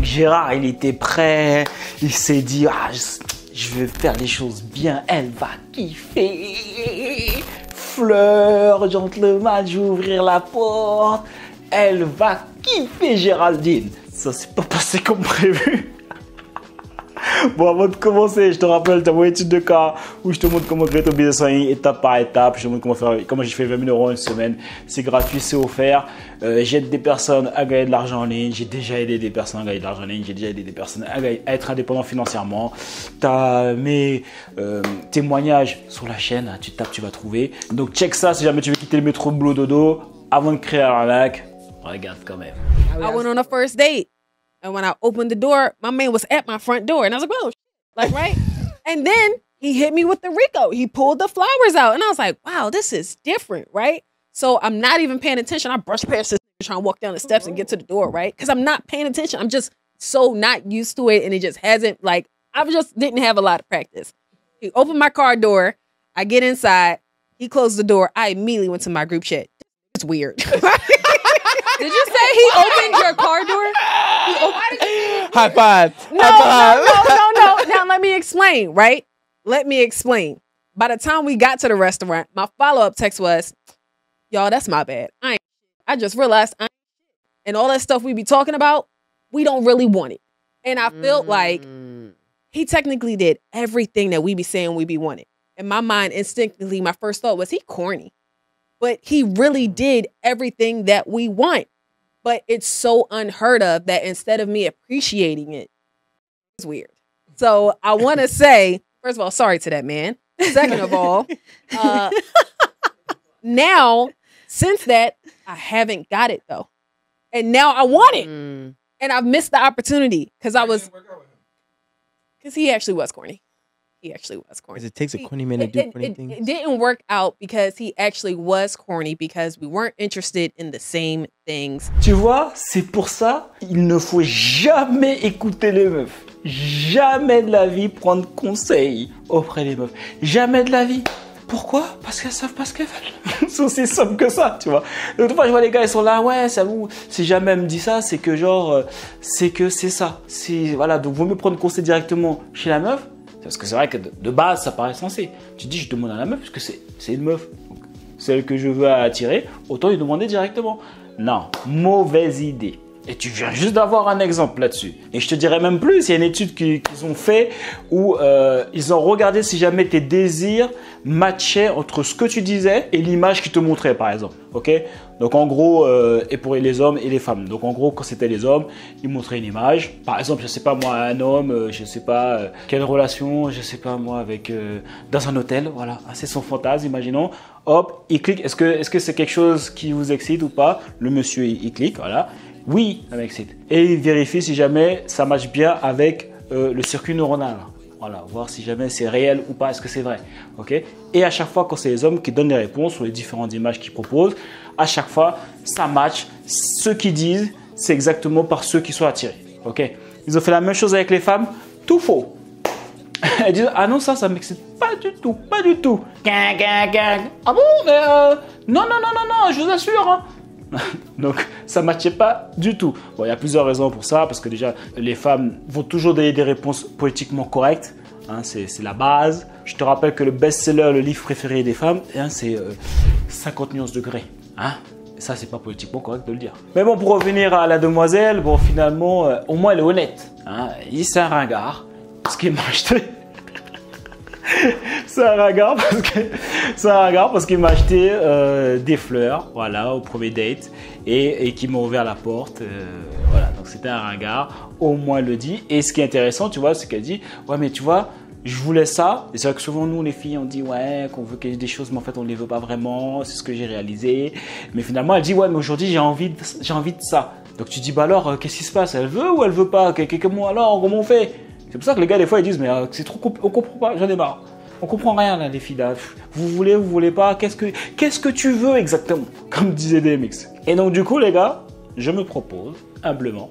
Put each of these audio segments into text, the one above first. Donc Gérard, il était prêt, il s'est dit ah, je vais faire les choses bien, elle va kiffer. Fleur, gentleman, je vais ouvrir la porte, elle va kiffer Géraldine. Ça s'est pas passé comme prévu. Bon, avant de commencer, je te rappelle, t'as mon étude de cas où je te montre comment créer ton business en ligne étape par étape. Je te montre comment j'ai fait 20 000 euros en une semaine. C'est gratuit, c'est offert. J'aide des personnes à gagner de l'argent en ligne. J'ai déjà aidé des personnes à gagner de l'argent en ligne. J'ai déjà aidé des personnes à être indépendant financièrement. T'as mes témoignages sur la chaîne. Tu tapes, tu vas trouver. Donc, check ça si jamais tu veux quitter le métro boulot dodo avant de créer un lac. Regarde quand même. I went on a first date. And when I opened the door, my man was at my front door. And I was like, oh, like, right? And then he hit me with the Rico. He pulled the flowers out. And I was like, wow, this is different, right? So I'm not even paying attention. I brushed past this trying to walk down the steps and get to the door, right? Because I'm not paying attention. I'm just so not used to it. And it just hasn't, like, I just didn't have a lot of practice. He opened my car door. I get inside. He closed the door. I immediately went to my group chat. It's weird. Did you say he opened your car door? He opened... High five. No, no, no, no, no. Now let me explain, right? Let me explain. By the time we got to the restaurant, my follow-up text was, y'all, that's my bad. I just realized I ain't, and all that stuff we be talking about, we don't really want it. And I felt like he technically did everything that we be saying we be wanting. In my mind, instinctively, my first thought was, he corny. But he really did everything that we want. But it's so unheard of that instead of me appreciating it, it's weird. So I want to say, first of all, sorry to that man. Second of all, now, since that, I haven't got it, though. And now I want it. And I've missed the opportunity because I was... Because he actually was corny. He actually was corny. Because it takes a corny man to do corny things. It didn't work out because he actually was corny because we weren't interested in the same things. Tu vois, c'est pour ça, il ne faut jamais écouter les meufs. Jamais de la vie prendre conseil auprès des meufs. Jamais de la vie. Pourquoi? Parce qu'elles savent pas ce qu'elles veulent. C'est aussi simple que ça, tu vois. L'autre fois, je vois les gars, ils sont là, ouais, ça vous. Si jamais elle me dit ça, c'est que genre, c'est que c'est ça. Voilà, donc vaut mieux prendre conseil directement chez la meuf. Parce que c'est vrai que de base, ça paraît sensé. Tu te dis, je demande à la meuf, parce que c'est une meuf. Donc, celle que je veux attirer, autant lui demander directement. Non, mauvaise idée. Et tu viens juste d'avoir un exemple là-dessus. Et je te dirais même plus, il y a une étude qu'ils ont fait où ils ont regardé si jamais tes désirs matchaient entre ce que tu disais et l'image qu'ils te montraient, par exemple. Ok? Donc en gros, et pour les hommes et les femmes. Donc en gros, quand c'était les hommes, ils montraient une image. Par exemple, je sais pas moi, un homme, je sais pas quelle relation, je sais pas moi, avec dans un hôtel, voilà. C'est son fantasme, imaginons. Hop, il clique. Est-ce que c'est quelque chose qui vous excite ou pas? Le monsieur, il clique, voilà. Oui, ça m'excite. Et il vérifie si jamais ça marche bien avec le circuit neuronal. Voilà, voir si jamais c'est réel ou pas, est-ce que c'est vrai. Okay? Et à chaque fois, quand c'est les hommes qui donnent les réponses sur les différentes images qu'ils proposent, à chaque fois, ça match. Ceux qui disent, c'est exactement par ceux qui sont attirés. Okay? Ils ont fait la même chose avec les femmes, tout faux. Elles disent, ah non, ça m'excite pas du tout, pas du tout. Gang, gang, gang. Ah bon, mais non, non, non, non, non, je vous assure. Hein. Donc ça ne matchait pas du tout. Bon, il y a plusieurs raisons pour ça, parce que déjà les femmes vont toujours donner des réponses politiquement correctes, hein, c'est la base. Je te rappelle que le best-seller, le livre préféré des femmes, hein, c'est 50 nuances de gris. Hein. Ça, c'est pas politiquement correct de le dire. Mais bon, pour revenir à la demoiselle, bon finalement, au moins elle est honnête. Hein. C'est un ringard, ce qui m'a acheté. C'est un ringard parce qu'il m'a acheté des fleurs, voilà, au premier date et qui m'a ouvert la porte, voilà, donc c'était un ringard, au moins elle le dit. Et ce qui est intéressant, tu vois, c'est qu'elle dit, ouais mais tu vois, je voulais ça. Et c'est vrai que souvent nous les filles on dit ouais qu'on veut des choses mais en fait on ne les veut pas vraiment, c'est ce que j'ai réalisé. Mais finalement elle dit ouais mais aujourd'hui j'ai envie de ça. Donc tu dis bah alors qu'est-ce qui se passe, elle veut ou elle veut pas, comment on fait? C'est pour ça que les gars, des fois, ils disent, mais c'est trop compliqué, on comprend pas, j'en ai marre. On comprend rien, là, les filles, là. Vous voulez pas, qu'est-ce que tu veux exactement? Comme disait DMX. Et donc, du coup, les gars, je me propose, humblement,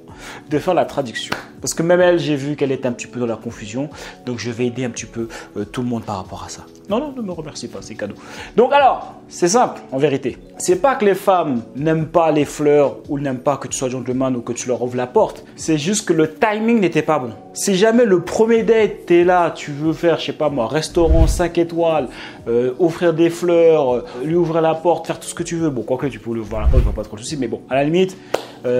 de faire la traduction Parce que même elle, j'ai vu qu'elle était un petit peu dans la confusion. Donc, je vais aider un petit peu tout le monde par rapport à ça. Non, non, ne me remercie pas, c'est cadeau. Donc, alors, c'est simple, en vérité. C'est pas que les femmes n'aiment pas les fleurs ou n'aiment pas que tu sois gentleman ou que tu leur ouvres la porte. C'est juste que le timing n'était pas bon. Si jamais le premier date, t'es là, tu veux faire, je sais pas moi, restaurant 5 étoiles, offrir des fleurs, lui ouvrir la porte, faire tout ce que tu veux. Bon, quoique tu peux lui ouvrir la porte, je vois pas trop le souci, mais bon, à la limite,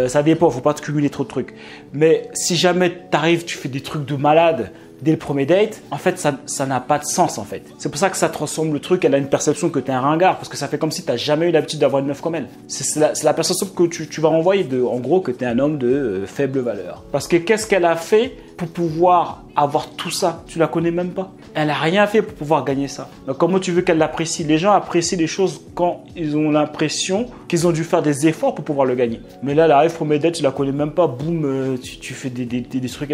ça dépend, faut pas te cumuler trop de trucs. Mais si jamais t'arrives, tu fais des trucs de malade dès le premier date, en fait, ça n'a pas de sens, en fait. C'est pour ça que ça transforme le truc, elle a une perception que t'es un ringard, parce que ça fait comme si t'as jamais eu l'habitude d'avoir une meuf comme elle. C'est la perception que tu vas renvoyer, en gros, que t'es un homme de faible valeur. Parce que qu'est-ce qu'elle a fait pour pouvoir avoir tout ça? Tu la connais même pas. Elle n'a rien fait pour pouvoir gagner ça. Donc, comment tu veux qu'elle l'apprécie? Les gens apprécient les choses quand ils ont l'impression qu'ils ont dû faire des efforts pour pouvoir le gagner. Mais là, elle arrive, premier date, tu la connais même pas, boum, tu fais des trucs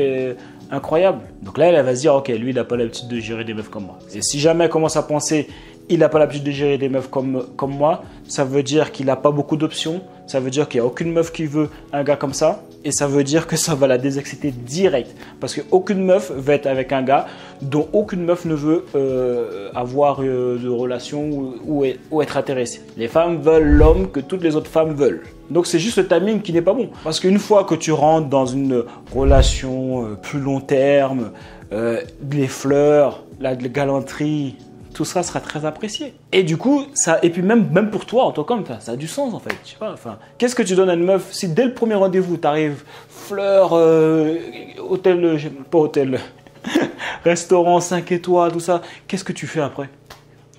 incroyables. Donc là, elle va se dire, ok, lui, il n'a pas l'habitude de gérer des meufs comme moi. Et si jamais elle commence à penser, il n'a pas l'habitude de gérer des meufs comme moi, ça veut dire qu'il n'a pas beaucoup d'options. Ça veut dire qu'il n'y a aucune meuf qui veut un gars comme ça. Et ça veut dire que ça va la désexciter direct. Parce qu'aucune meuf va être avec un gars dont aucune meuf ne veut avoir de relation ou être intéressée. Les femmes veulent l'homme que toutes les autres femmes veulent. Donc c'est juste le timing qui n'est pas bon. Parce qu'une fois que tu rentres dans une relation plus long terme, les fleurs, la galanterie, tout ça sera très apprécié. Et du coup, ça, et puis même pour toi en tant qu'homme, ça a du sens en fait. Je sais pas, enfin, qu'est-ce que tu donnes à une meuf si dès le premier rendez-vous, tu arrives fleurs, hôtel, pas hôtel, restaurant 5 étoiles, tout ça, qu'est-ce que tu fais après?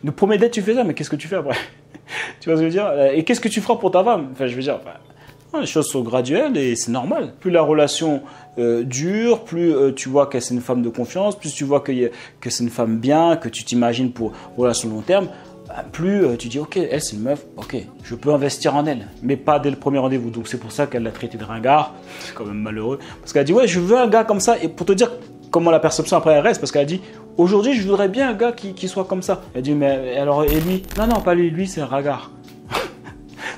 Le premier date, tu fais ça, mais qu'est-ce que tu fais après? Tu vois ce que je veux dire? Et qu'est-ce que tu feras pour ta femme? Enfin, je veux dire, enfin, non, les choses sont graduelles et c'est normal. Plus la relation dure, plus tu vois que c'est une femme de confiance, plus tu vois que c'est une femme bien, que tu t'imagines pour relation long terme, bah, plus tu dis ok, elle c'est une meuf, ok, je peux investir en elle, mais pas dès le premier rendez-vous. Donc c'est pour ça qu'elle l'a traité de ringard, c'est quand même malheureux, parce qu'elle a dit ouais, je veux un gars comme ça, et pour te dire comment la perception après elle reste, parce qu'elle a dit aujourd'hui je voudrais bien un gars qui soit comme ça. Elle dit mais alors et lui? Non, non, pas lui, lui c'est un ringard.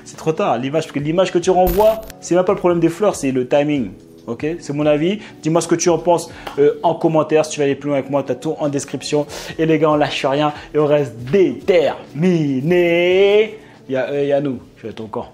C'est trop tard, l'image, parce que l'image que tu renvoies, c'est même pas le problème des fleurs, c'est le timing. Ok, c'est mon avis. Dis-moi ce que tu en penses en commentaire. Si tu veux aller plus loin avec moi, t'as tout en description. Et les gars, on lâche rien et on reste déterminés. Il y a eux, il y a nous. Je vais être ton camp.